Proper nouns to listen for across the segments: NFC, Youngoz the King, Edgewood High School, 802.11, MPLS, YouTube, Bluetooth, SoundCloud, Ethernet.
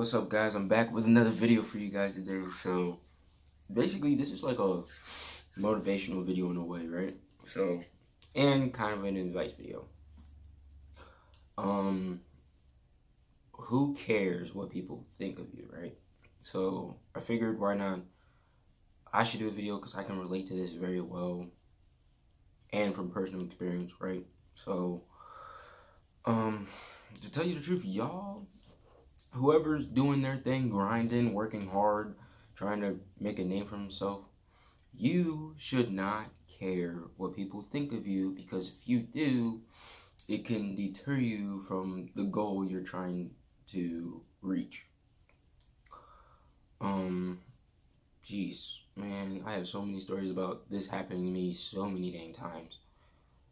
What's up, guys? I'm back with another video for you guys today. So basically this is like a motivational video in a way, right? So, and kind of an advice video. Who cares what people think of you, right? So I figured, why not? I should do a video because I can relate to this very well and from personal experience, right? So to tell you the truth, y'all, whoever's doing their thing, grinding, working hard, trying to make a name for himself, you should not care what people think of you, because if you do, it can deter you from the goal you're trying to reach. Jeez, man, I have so many stories about this happening to me so many dang times.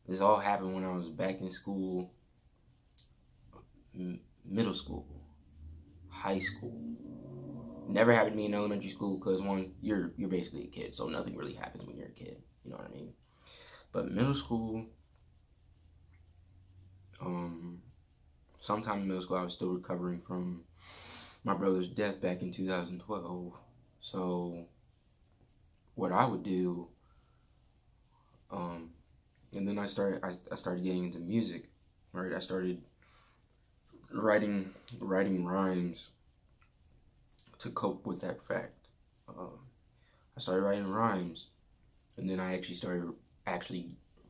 This all happened when I was back in school, middle school, high school. Never happened to me in elementary school because, one, you're basically a kid, so nothing really happens when you're a kid, you know what I mean? But middle school, sometime in middle school, I was still recovering from my brother's death back in 2012. So what I would do, and then I started getting into music, right? I started writing rhymes to cope with that fact. I started writing rhymes, and then I actually started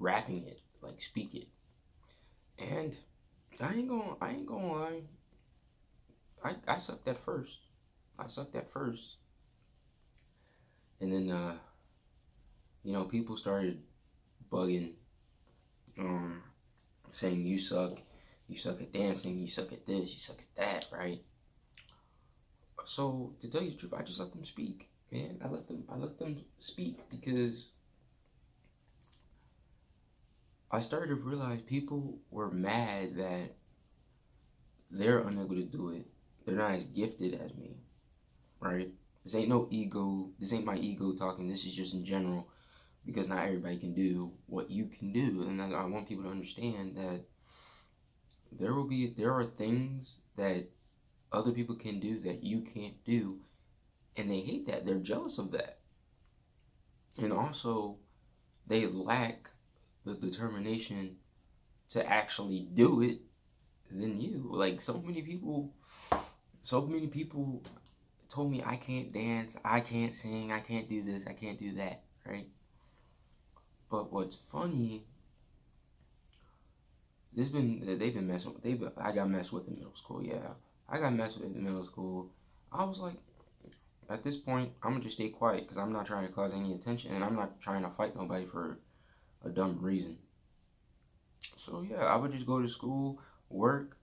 rapping it, like speak it. And I ain't gonna lie, I sucked at first. And then you know, people started bugging, saying you suck at dancing, you suck at this, you suck at that, right? So to tell you the truth, I just let them speak, man. I let them speak, because I started to realize people were mad that they're unable to do it. They're not as gifted as me, right? This ain't no ego. This ain't my ego talking. This is just in general, because not everybody can do what you can do. And I want people to understand that there are things that other people can do that you can't do, and they hate that. They're jealous of that. And also, they lack the determination to actually do it than you. Like, so many people told me I can't dance, I can't sing, I can't do this, I can't do that, right? But what's funny, I got messed with in middle school, yeah. I got messed with in middle school. I was like, at this point, I'm gonna just stay quiet, because I'm not trying to cause any attention, and I'm not trying to fight nobody for a dumb reason. So yeah, I would just go to school, work.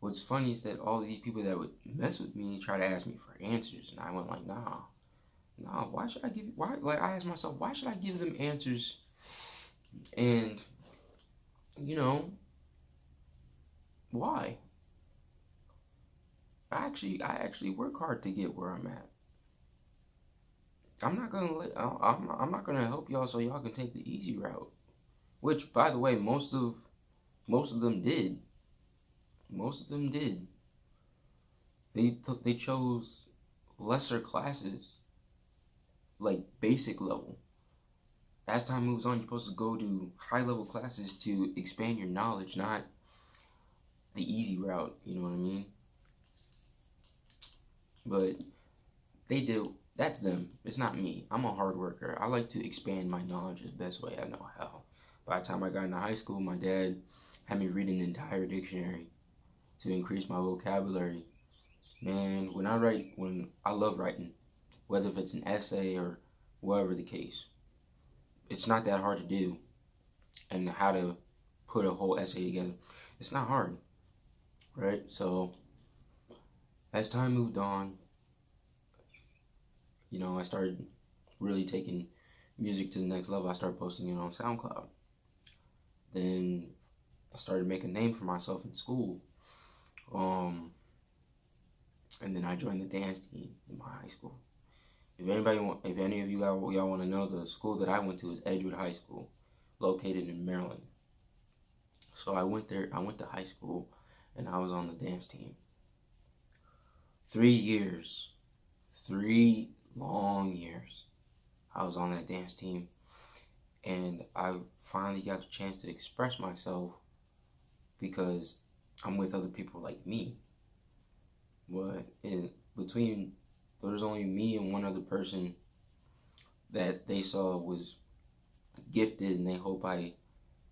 What's funny is that all these people that would mess with me try to ask me for answers, and I went like, nah, why should I give you, I asked myself, why should I give them answers? And, you know, why? I actually work hard to get where I'm at. I'm not gonna help y'all so y'all can take the easy route, which, by the way, most of them did. They chose lesser classes, like basic level. As time moves on, you're supposed to go to high level classes to expand your knowledge, not the easy route, you know what I mean? But they do. That's them. It's not me. I'm a hard worker. I like to expand my knowledge as best way I know how. By the time I got into high school, my dad had me read an entire dictionary to increase my vocabulary. Man, I love writing, whether if it's an essay or whatever the case. It's not that hard to do, and how to put a whole essay together. It's not hard, right? So as time moved on, you know, I started really taking music to the next level. I started posting it on SoundCloud. Then I started making a name for myself in school. And then I joined the dance team in my high school. If any of you y'all want to know, the school that I went to is Edgewood High School, located in Maryland. So I went to high school, and I was on the dance team. 3 years, 3 long years, I was on that dance team, and I finally got the chance to express myself because I'm with other people like me. But in between, there's only me and one other person that they saw was gifted, and they hope I,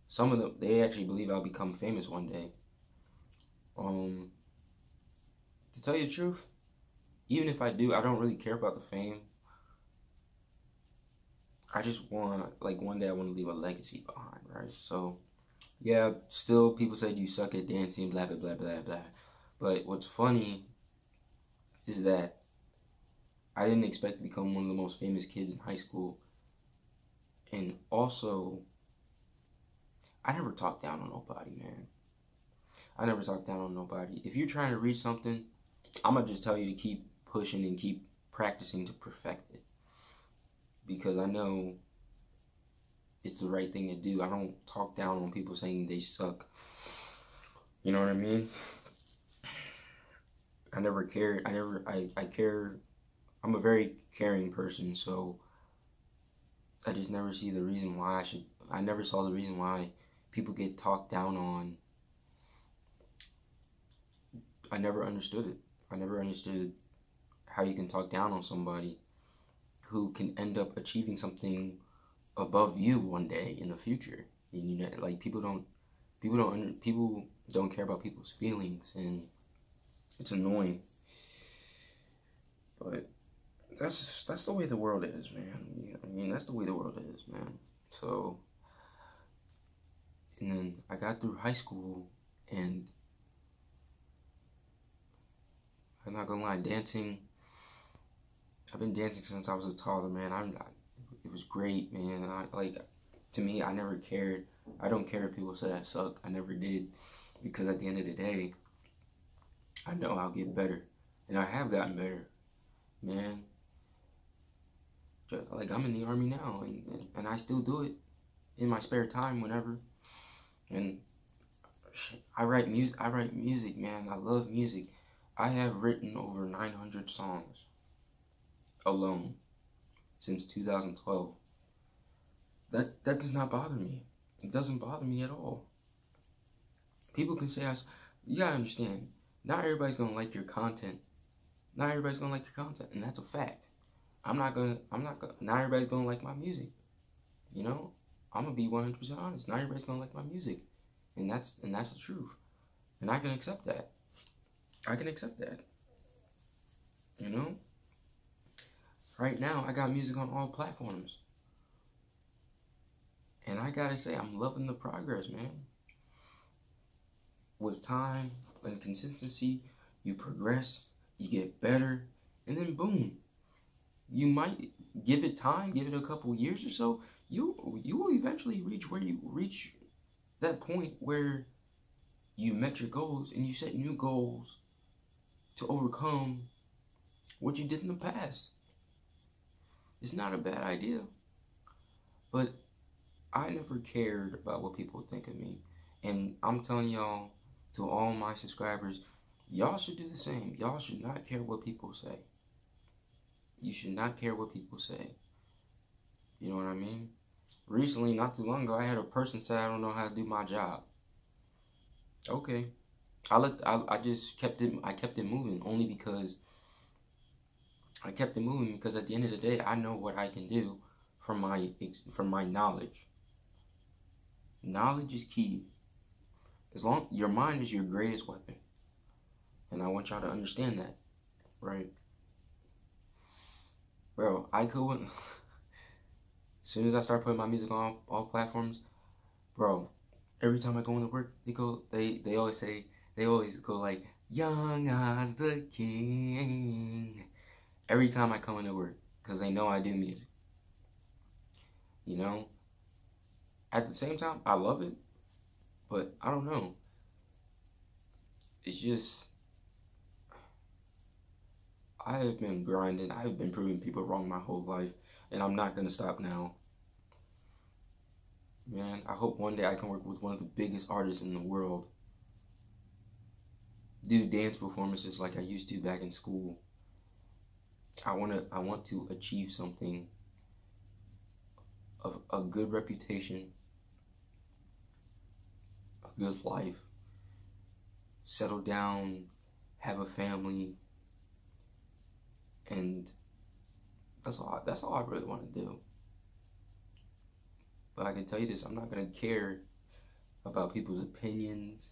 some of them, they actually believe I'll become famous one day. To tell you the truth, even if I do, I don't really care about the fame. I just want, like, one day I want to leave a legacy behind, right? So, yeah, still people said you suck at dancing, blah, blah, blah, blah, blah. But what's funny is that I didn't expect to become one of the most famous kids in high school. And also, I never talk down on nobody, man. I never talk down on nobody. If you're trying to reach something, I'm going to just tell you to keep pushing and keep practicing to perfect it. Because I know it's the right thing to do. I don't talk down on people saying they suck. You know what I mean? I never cared. I care. I'm a very caring person, so I just never see the reason why I should. I never saw the reason why people get talked down on. I never understood it. I never understood how you can talk down on somebody who can end up achieving something above you one day in the future. And, you know, like, people don't care about people's feelings, and it's annoying. But that's the way the world is, man. I mean, that's the way the world is, man. So, and then I got through high school, and I'm not gonna lie, dancing, I've been dancing since I was a toddler, man. It was great, man. To me, I never cared. I don't care if people said I suck. I never did, because at the end of the day, I know I'll get better, and I have gotten better, man. Like, I'm in the Army now, and I still do it in my spare time whenever. And I write music, man. I love music. I have written over 900 songs. Alone since 2012. That does not bother me. It doesn't bother me at all. People can say, you gotta understand, not everybody's gonna like your content. Not everybody's gonna like your content, and that's a fact. Not everybody's gonna like my music. You know, I'm gonna be 100% honest. Not everybody's gonna like my music, and that's the truth. And I can accept that. I can accept that. You know. Right now, I got music on all platforms. And I gotta say, I'm loving the progress, man. With time and consistency, you progress, you get better, and then boom. You might give it time, give it a couple years or so, you will eventually reach that point where you met your goals and you set new goals to overcome what you did in the past. It's not a bad idea, but I never cared about what people think of me. And I'm telling y'all, to all my subscribers, y'all should do the same. Y'all should not care what people say. You should not care what people say. You know what I mean? Recently, not too long ago, I had a person say, I don't know how to do my job. Okay. I kept it moving only because I kept it moving, because at the end of the day, I know what I can do from my knowledge. Knowledge is key. Your mind is your greatest weapon, and I want y'all to understand that, right? Bro, I couldn't. As soon as I start putting my music on all platforms, bro, every time I go into work, they always go like, "Youngoz the King." Every time I come into work, because they know I do music. You know? At the same time, I love it, but I don't know. It's just, I have been grinding. I have been proving people wrong my whole life, and I'm not going to stop now. Man, I hope one day I can work with one of the biggest artists in the world. do dance performances like I used to back in school. I want to achieve something of a good reputation, a good life, settle down, have a family, and that's all I really want to do. But I can tell you this, I'm not going to care about people's opinions,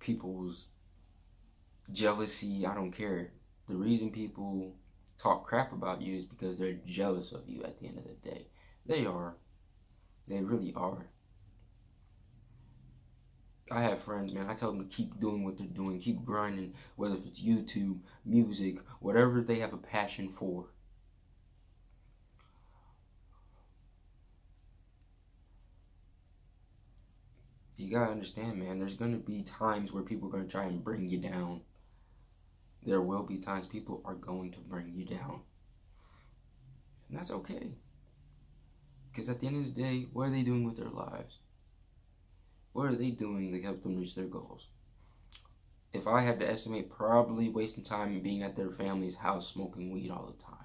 people's jealousy. I don't care. The reason people talk crap about you is because they're jealous of you at the end of the day. They are. They really are. I have friends, man. I tell them to keep doing what they're doing. Keep grinding, whether it's YouTube, music, whatever they have a passion for. You gotta understand, man, there's gonna be times where people are gonna try and bring you down. There will be times people are going to bring you down. And that's okay. Because at the end of the day, what are they doing with their lives? What are they doing to help them reach their goals? If I had to estimate, probably wasting time and being at their family's house smoking weed all the time.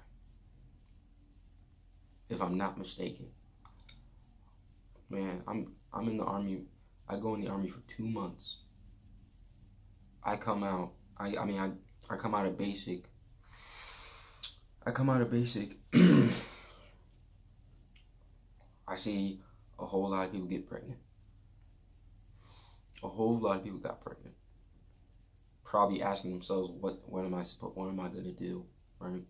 If I'm not mistaken. Man, I'm in the Army. I go in the Army for 2 months. I come out. I mean, I come out of basic. I come out of basic. I see a whole lot of people get pregnant. A whole lot of people got pregnant. Probably asking themselves, what am I gonna do, right?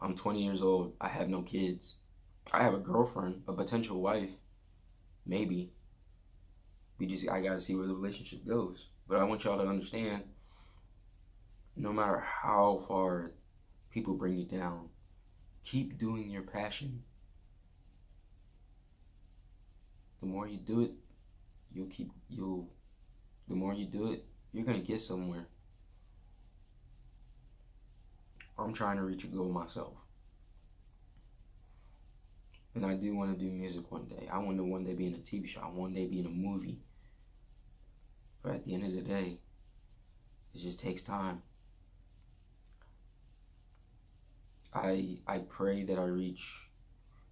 I'm 20 years old. I have no kids. I have a girlfriend, a potential wife, maybe. I gotta see where the relationship goes. But I want y'all to understand, no matter how far people bring you down, keep doing your passion. The more you do it, you're gonna get somewhere. I'm trying to reach a goal myself. And I do want to do music one day. I want to one day be in a TV show. I want one day be in a movie. But at the end of the day, it just takes time. I pray that I reach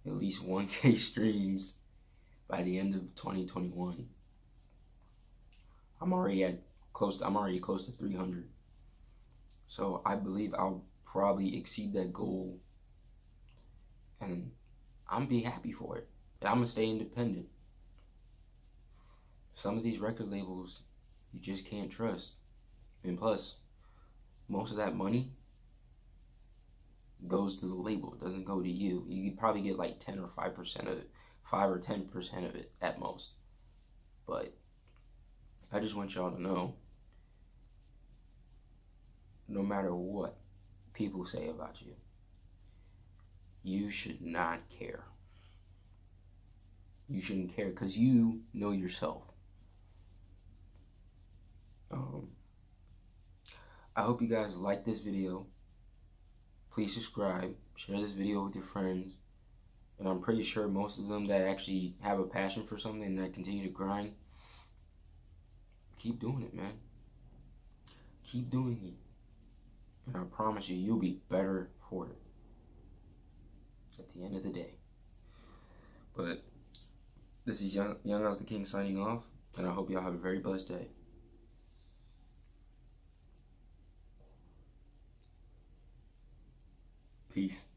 at least 1K streams by the end of 2021. I'm already close to 300. So I believe I'll probably exceed that goal, and I'm gonna be happy for it. And I'm gonna stay independent. Some of these record labels you just can't trust. And plus, most of that money goes to the label. It doesn't go to you. You could probably get like 10 or 5% of it. 5 or 10% of it at most. But I just want y'all to know, no matter what people say about you, you should not care. You shouldn't care because you know yourself. I hope you guys like this video. Please subscribe, share this video with your friends. And I'm pretty sure most of them that actually have a passion for something and that continue to grind, keep doing it, man. Keep doing it. And I promise you, you'll be better for it at the end of the day. But this is Youngoz the King signing off, and I hope y'all have a very blessed day. Peace.